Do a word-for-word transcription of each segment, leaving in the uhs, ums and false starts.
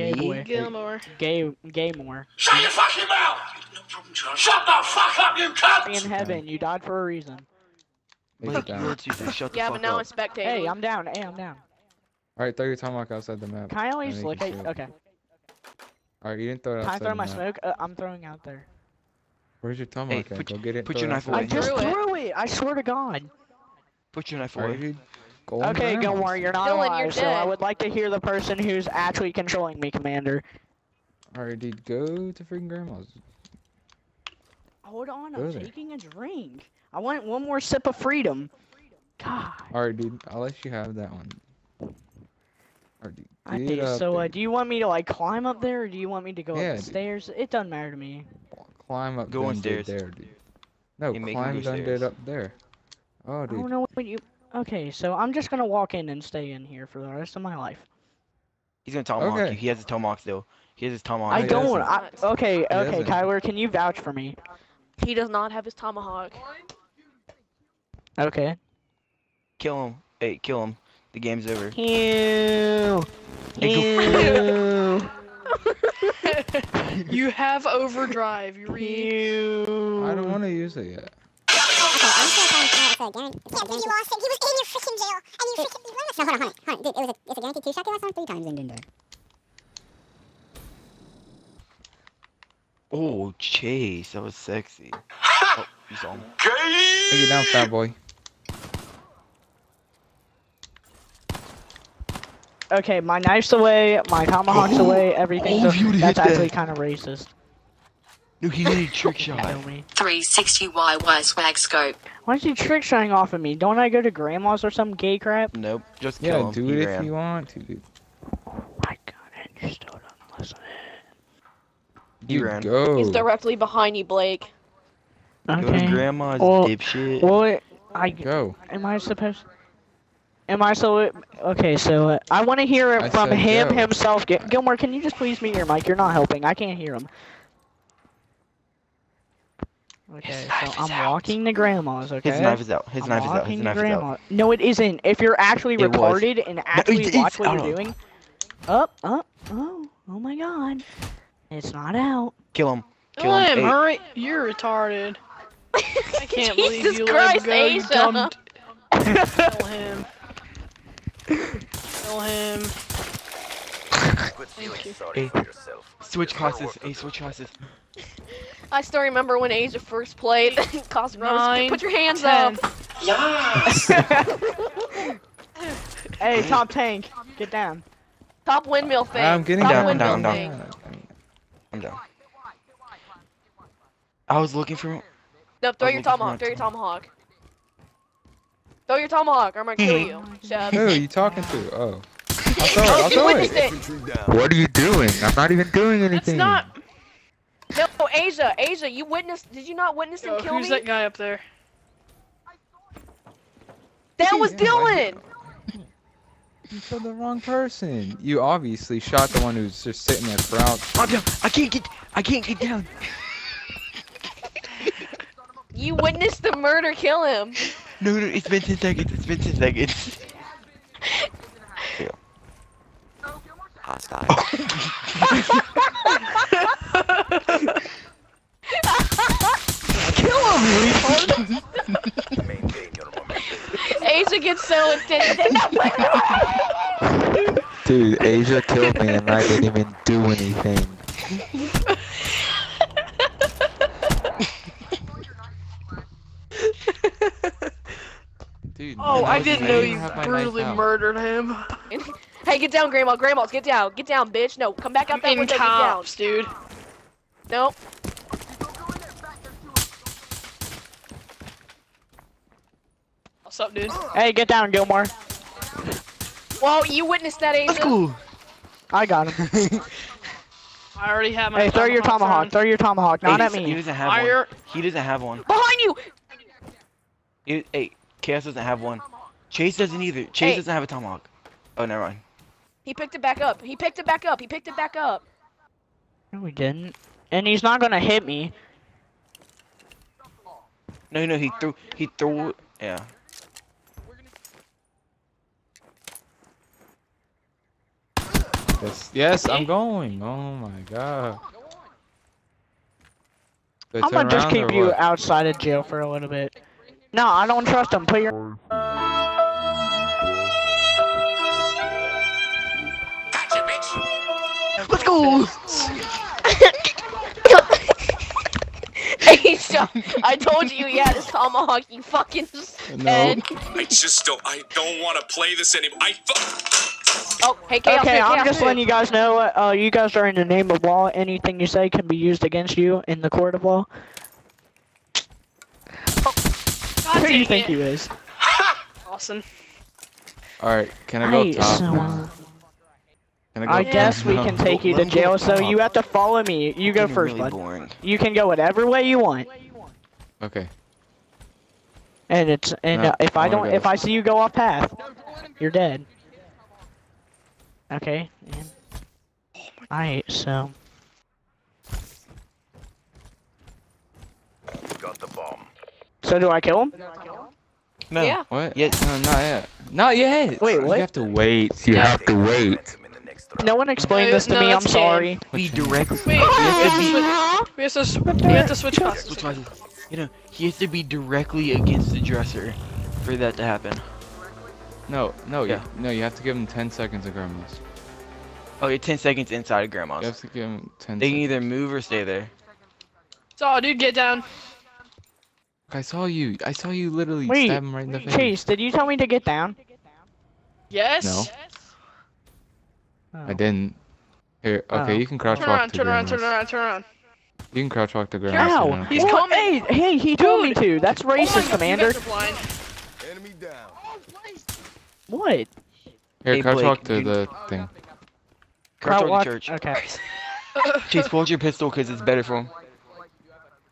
Gaymore. Gilmore. Gay Gaymore. Shut your fucking mouth! Shut the fuck up, you cunt! In heaven, you died for a reason. Like, you shut the yeah, fuck but now up. I'm spectating. Hey, I'm down. Hey, I'm down. Alright, throw your tomahawk outside the map. Can I only just look at you? Okay. Alright, you didn't throw it outside. Can I throw my smoke? Uh, I'm throwing out there. Where's your tomahawk hey, at? Go get it. Put your knife away. I just threw it! I swear to God. Put your knife away. Golden okay, Gilmore, you're not Dylan, alive, you're so I would like to hear the person who's actually controlling me, Commander. Alright, dude, go to freaking Grandma's. Hold on, go I'm there. Taking a drink. I want one more sip of freedom. God. Alright, dude, I'll let you have that one. Alright, dude. I do, up, so, uh, do you want me to, like, climb up there, or do you want me to go yeah, up the dude. Stairs? It doesn't matter to me. Climb up go there, dude. No, you climb undead up there. Oh, dude. I don't know what you... Okay, so I'm just gonna walk in and stay in here for the rest of my life. He's gonna tomahawk okay. you. He has his tomahawk still. He has his tomahawk. I don't. I, okay, okay, Kyler, can you vouch for me? He does not have his tomahawk. Okay. Kill him. Hey, kill him. The game's over. Ew. Ew. You have overdrive. You Ew. I don't want to use it yet. Yeah, dude, you lost it. He was in your freaking jail, and you freaking you won. No, hold on, hold on, hold on. Dude, it was a, it's a guaranteed two shot. You lost on three times and didn't die. Oh, jeez, that was sexy. Oh, he's on. Take it down, fat boy. Okay, my knife's away, my tomahawk's oh, away, everything's oh, away. That's actually that. Kind of racist. No, he did a trick shot. three sixty Y Y swag scope. Why is he trick shotting off of me? Don't I go to Grandma's or some gay crap? Nope, just kill yeah, him. Do it if you want to, dude. Oh my God, I just don't listen. He you ran. Go. He's directly behind you, Blake. Okay. Go to Grandma's, well, dipshit. Well, it, I go. Am I supposed? Am I so? Okay, so uh, I want to hear it I from him go. himself. Gil Gilmore, can you just please mute your mic? You're not helping. I can't hear him. Okay, so I'm out. walking to Grandma's, okay? His knife is out. His I'm knife is out. His knife is out. No, it isn't. If you're actually it retarded was. and actually no, it, watch what out. you're doing. Up, up, oh, oh my God. It's not out. Kill him. Kill him. him. Hurry. You're retarded. I can't believe you Christ, let him go. Kill him. Kill him. Hey, switch classes. Hey, switch classes. I still remember when Asia first played. Cosmos, put your hands ten. up. Yes. Hey, top tank, get down. Top windmill thing. I'm getting top down. down, down, down. I'm down. I was looking for. No, throw your tomahawk. Throw your tomahawk. Throw your tomahawk, or I'm gonna kill you. Shab. Who are you talking to? Oh. I'll throw it, I'll throw it. it. What are you doing? I'm not even doing anything. That's not. No, Asia, Asia, you witnessed. Did you not witness him Yo, kill who's me? Who's that guy up there? That was Dylan. You killed the wrong person. You obviously shot the one who's just sitting there crouched. I'm down. I can't get. I can't get down. You witnessed the murder. Kill him. No, no, it's been ten seconds. It's been ten seconds. Kill him, Asia gets so addicted. Dude, Asia killed me and I didn't even do anything. Dude, oh, I didn't know you brutally murdered him. Hey, get down, Grandma. Grandma's, get down. Get down, bitch. No, come back out that window. Get down, dude. Nope. What's up, dude? Hey, get down, Gilmore. Well, you witnessed that, Asia. Ooh. I got him. I already have my. Hey, throw your tomahawk. On. Throw your tomahawk. Not hey, at me. He doesn't have Fire. one. He doesn't have one. Behind you. It, hey, Chaos doesn't have one. Chase doesn't either. Chase hey. doesn't have a tomahawk. Oh, never mind. He picked it back up. He picked it back up. He picked it back up. No, he didn't. And he's not gonna hit me. No, no, he threw. He threw. Yeah. Yes, yes, I'm going. Oh my god. Go I'm gonna just keep you outside of jail for a little bit. No, I don't trust him. Put your. Gotcha, bitch. Let's go. Hey, so, I told you, yeah, this tomahawk, you fucking head. No. I just don't. I don't want to play this anymore. I. Oh, hey, chaos, okay, hey, I'm chaos. Just letting you guys know, uh, you guys are in the name of law. Anything you say can be used against you in the court of law. Oh, who do you think it. He is? Awesome. Alright, can I go I, top? So... Can I, go I top? guess we no. can take you to jail, so you have to follow me. You go first, really bud. Boring. You can go whatever way you want. Okay. And it's and no, uh, if I, I don't if I see you go off path, you're dead. Okay, yeah. Oh alright, so... Got the bomb. So do I kill him? Do I kill him? No, yeah. What? Yeah, no, not yet. Not yet! Wait, what? You have to wait. You have to wait. No one explained no, this to no, me, I'm game. sorry. We directly... Wait, we have to, be... we have to, we have to switch classes. You know, he has to be directly against the dresser for that to happen. No, no, yeah. You, no, you have to give them ten seconds of grandma's. Oh, you're ten seconds inside of grandma's. You have to give them ten They seconds. Can either move or stay there. So, dude, get down. I saw you. I saw you literally wait, stab him right in the face. Chase, did you tell me to get down? Yes. No. Yes. Oh. I didn't. Here, okay, oh. you can crouch turn walk around, to turn grandma's. Turn around, turn around, turn around. You can crouch walk to grandma's. Ow! He's what? coming! Hey, hey, he told dude. me to. That's racist, oh Commander. Enemy down. What? Here, hey, crouch walk to the thing. Crouch walk to church. Okay. Chase, hold your pistol because it's better for him.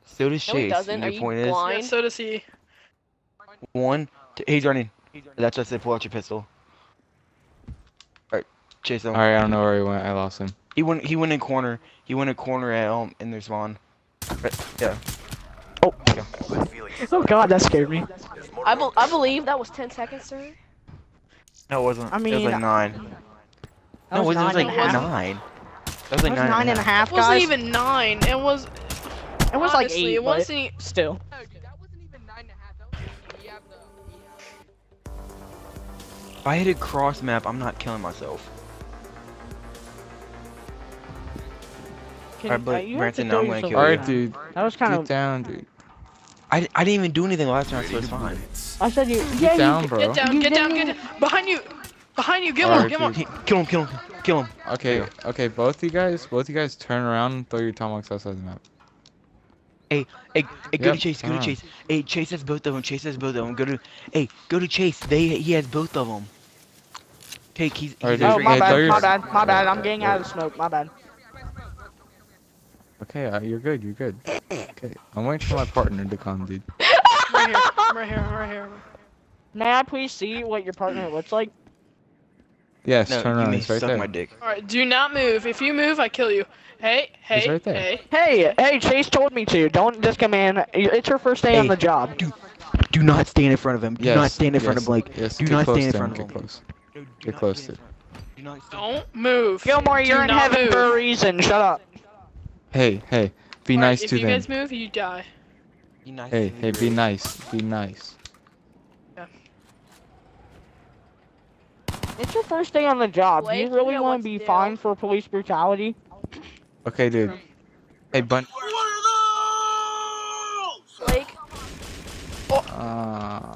So does Chase. No, and your point blind? is. So does he. One. Two, he's running. That's why I said pull out your pistol. Alright, Chase. Alright, I don't know where he went. I lost him. He went. He went in corner. He went in corner at um in their spawn. Right, yeah. Oh. Yeah. Oh God, that scared me. I be I believe that was ten seconds, sir. No, it wasn't. I mean, it was like nine. No, was it, was nine like nine. That was like it was nine. That was like nine. Nine and a half. It wasn't even nine. It was. It was honestly, like eight. It wasn't e still. No, dude, that wasn't even nine and a half. That was yeah, the, yeah. If I hit a cross map, I'm not killing myself. Can, All right, but Branson, now I'm gonna kill you. All right, dude. That was kind of down, dude. I, I didn't even do anything last time, so it's fine. I said you. Get yeah, down, you, bro. Get down, get down, get down. Behind you. Behind you. Get him, get him. Kill him, kill him, kill him. Okay, okay, both you guys, both you guys turn around and throw your tomahawks outside the map. Hey, hey, hey go yep. to Chase, go uh. to Chase. Hey, Chase has both of them, Chase has both of them. Go to, hey, go to Chase. They, he has both of them. Take, he's, he's right, oh, my hey, bad, my your... bad, my bad. I'm getting out of smoke, my bad. Okay, uh, you're good, you're good. Okay, I'm waiting for my partner to come, dude. Right here, right here, right here. May I please see what your partner looks like? Yes, no, turn around, he's right there. My dick. All right, do not move. If you move, I kill you. Hey, hey, right hey. Hey, hey, Chase told me to. Don't discommand. It's your first day hey, on the job. Do, do not stand in front of him. Do yes, not stand in yes, front of Blake. Yes, do not stand in front of him. Get close. Get close. Get close to it. Don't move. Gilmore, you're in heaven move. for a reason. Shut up. Hey, hey, be right, nice to them. If you guys move, you die. Be nice hey, hey, be nice, be nice. Yeah. It's your first day on the job. Do you really want to be fined for police brutality? Okay, dude. Hey, Bun. What are those? Blake. Oh. Uh...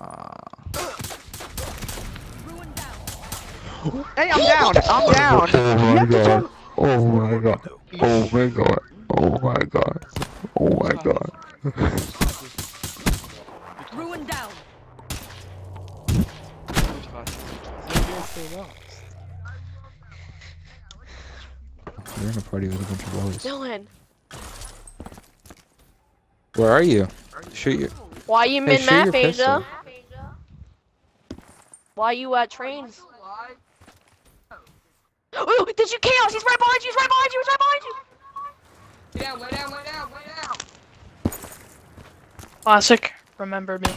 Hey, I'm down. I'm down. Oh my god. Oh my god. Oh my god. Oh my god. Oh my god. Ruin down. You're in a party with a bunch of boys. Dylan. Where are you? Shoot you. Why are you hey, mid map, Asia? Why are you at trains? Ooh, did you chaos? He's right behind you, he's right behind you, he's right behind you! Yeah, way down, way down, way down! Classic, remember me.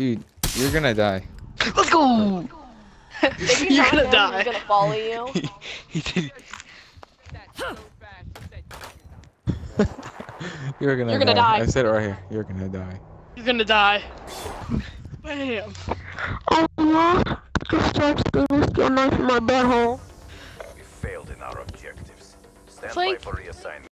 Dude, you're gonna die. Let's go! If you you're gonna him, die. He's gonna follow you. He, he did. You're gonna, you're gonna die. die. I said it right here. You're gonna die. You're gonna die. Bam. Oh no! Just my butthole. We failed in our objectives. Stand by for reassignment.